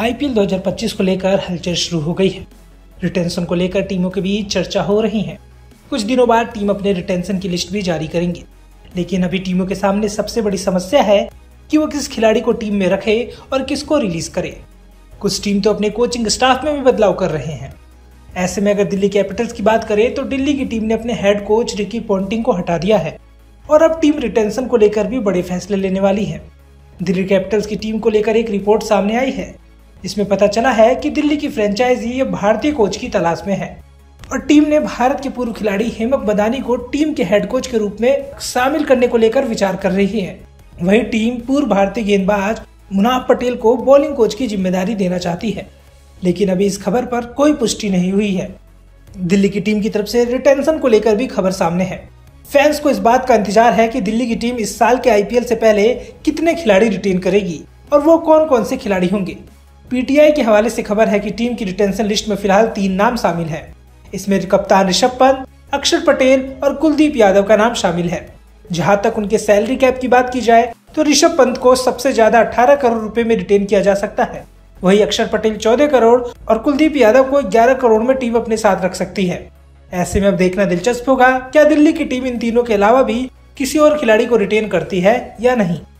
IPL 2025 को लेकर हलचल शुरू हो गई है। रिटेंशन को लेकर टीमों के बीच चर्चा हो रही है। कुछ दिनों बाद टीम अपने रिटेंशन की लिस्ट भी जारी करेंगे, लेकिन अभी टीमों के सामने सबसे बड़ी समस्या है कि वो किस खिलाड़ी को टीम में रखे और किसको रिलीज करे। कुछ टीम तो अपने कोचिंग स्टाफ में भी बदलाव कर रहे हैं। ऐसे में अगर दिल्ली कैपिटल्स की बात करें तो दिल्ली की टीम ने अपने हेड कोच रिकी पोंटिंग को हटा दिया है और अब टीम रिटेंशन को लेकर भी बड़े फैसले लेने वाली है। दिल्ली कैपिटल्स की टीम को लेकर एक रिपोर्ट सामने आई है। इसमें पता चला है कि दिल्ली की फ्रेंचाइजी अब भारतीय कोच की तलाश में है और टीम ने भारत के पूर्व खिलाड़ी हेमंग बदानी को टीम के हेड कोच के रूप में शामिल करने को लेकर विचार कर रही है। वही टीम पूर्व भारतीय गेंदबाज मुनाफ पटेल को बॉलिंग कोच की जिम्मेदारी देना चाहती है, लेकिन अभी इस खबर पर कोई पुष्टि नहीं हुई है। दिल्ली की टीम की तरफ से रिटेंशन को लेकर भी खबर सामने है। फैंस को इस बात का इंतजार है कि दिल्ली की टीम इस साल के आईपीएल से पहले कितने खिलाड़ी रिटेन करेगी और वो कौन कौन से खिलाड़ी होंगे। पीटीआई के हवाले से खबर है कि टीम की रिटेंशन लिस्ट में फिलहाल 3 नाम शामिल हैं। इसमें कप्तान ऋषभ पंत, अक्षर पटेल और कुलदीप यादव का नाम शामिल है। जहां तक उनके सैलरी कैप की बात की जाए तो ऋषभ पंत को सबसे ज्यादा 18 करोड़ रुपए में रिटेन किया जा सकता है। वही अक्षर पटेल 14 करोड़ और कुलदीप यादव को 11 करोड़ में टीम अपने साथ रख सकती है। ऐसे में अब देखना दिलचस्प होगा क्या दिल्ली की टीम इन तीनों के अलावा भी किसी और खिलाड़ी को रिटेन करती है या नहीं।